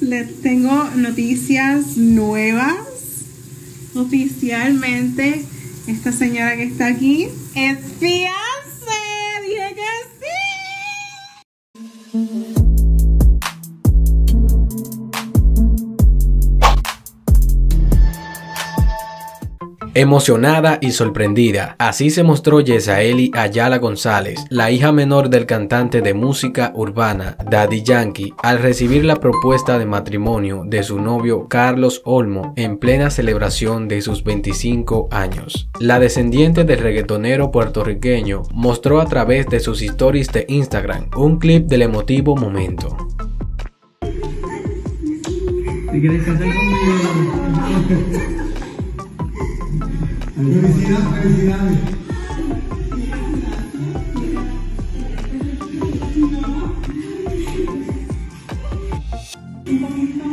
les tengo noticias nuevas. Oficialmente, esta señora que está aquí es fiancé. ¡Dije que sí! Emocionada y sorprendida, así se mostró Jesaaelys Ayala González, la hija menor del cantante de música urbana Daddy Yankee, al recibir la propuesta de matrimonio de su novio Carlos Olmo en plena celebración de sus 25 años. La descendiente del reggaetonero puertorriqueño mostró a través de sus stories de Instagram un clip del emotivo momento. ¿Te quieres casar conmigo? Felicidades, felicidades.